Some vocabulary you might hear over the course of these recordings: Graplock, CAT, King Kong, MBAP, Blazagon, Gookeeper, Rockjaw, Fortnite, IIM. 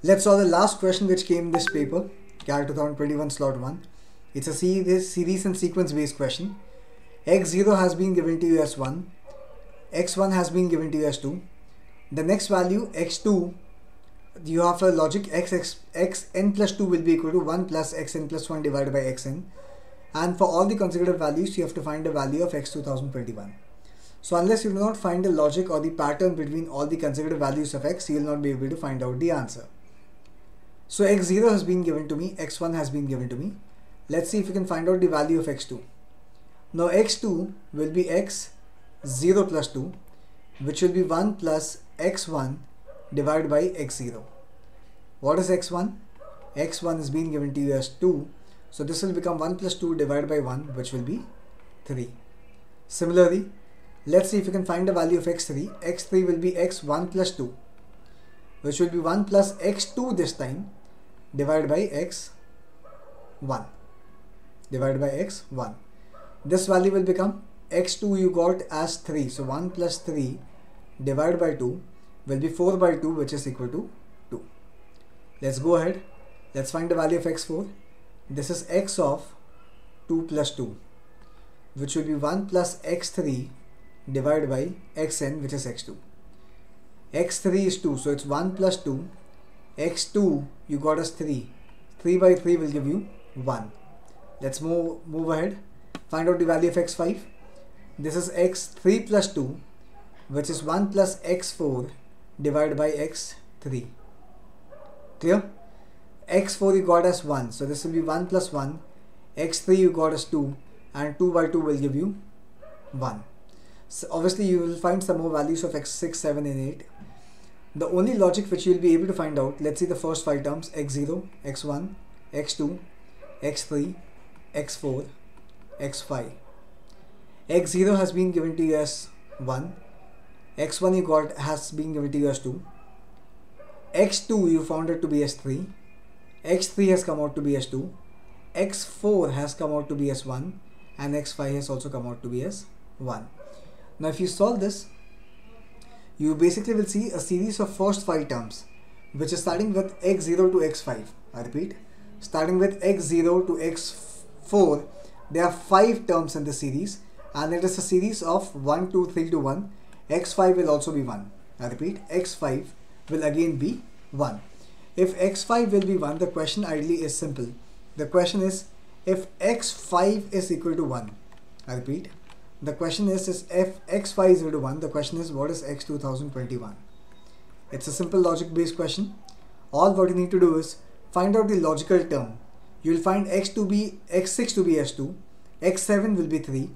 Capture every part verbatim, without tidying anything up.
Let's solve the last question which came in this paper, C A T twenty twenty-one slot one. It's a series and sequence based question. x zero has been given to you as one, x one has been given to you as two. The next value x two, you have a logic x, x, xn plus two will be equal to one plus xn plus one divided by xn, and for all the consecutive values you have to find the value of x two thousand twenty-one. So unless you do not find the logic or the pattern between all the consecutive values of x, you will not be able to find out the answer. So x zero has been given to me, x one has been given to me. Let's see if we can find out the value of x two. Now x two will be x zero plus two, which will be one plus x one divided by x zero. What is x one? x one is being given to you as two. So this will become one plus two divided by one, which will be three. Similarly, let's see if you can find the value of x three. x three will be x one plus two, which will be one plus x two this time divided by x one. Divided by x one. This value will become x two you got as three. So one plus three divided by two will be four by two, which is equal to two. Let's go ahead. Let's find the value of x four. This is x of two plus two, which will be one plus x three divided by xn, which is x two. x three is two, so it's one plus two. x two you got as three. three by three will give you one. Let's move, move ahead. Find out the value of x five. This is x three plus two, which is one plus x four divided by x three. Clear? x four you got as one, so this will be one plus one. x three you got as two, and two by two will give you one. So obviously you will find some more values of x six, seven and eight. The only logic which you will be able to find out, let's see the first five terms, x zero, x one, x two, x three, x four, x five. x zero has been given to you as one, x one you got has been given to you as two, x two you found it to be as three, x three has come out to be as two, x four has come out to be as one, and x five has also come out to be as one. Now if you solve this, you basically will see a series of first five terms, which is starting with x zero to x five. I repeat, starting with x zero to x four, there are five terms in this series, and it is a series of one, two, three to one. x five will also be one. I repeat, x five will again be one. If x five will be one, the question ideally is simple. The question is if x five is equal to one. I repeat, the question is, is if x five is equal to one, the question is what is x two thousand twenty-one? It's a simple logic based question. All what you need to do is find out the logical term. You will find x to be x six to be as two, x seven will be three,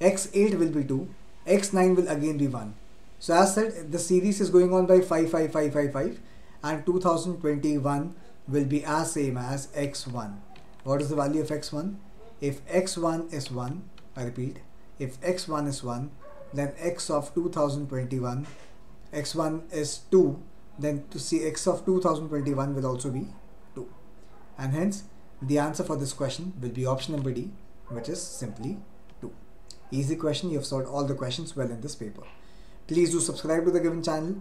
x eight will be two, x nine will again be one. So as said, the series is going on by five, five, five, five, five, and two thousand twenty-one will be as same as x one. What is the value of x one? If x one is one, I repeat, if x one is one, then x of two thousand twenty-one, x one is two, then to see x of two thousand twenty-one will also be two. And hence, the answer for this question will be option number D, which is simply two. Easy question. You have solved all the questions well in this paper. Please do subscribe to the given channel.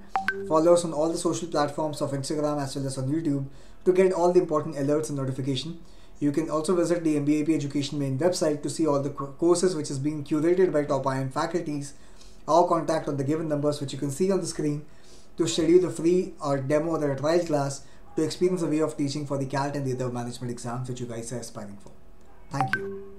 Follow us on all the social platforms of Instagram as well as on YouTube to get all the important alerts and notification. You can also visit the M B A P Education main website to see all the courses which is being curated by top I I M faculties, or contact on the given numbers which you can see on the screen to schedule the free or demo or a trial class to experience the way of teaching for the C A T and the other management exams which you guys are aspiring for. Thank you.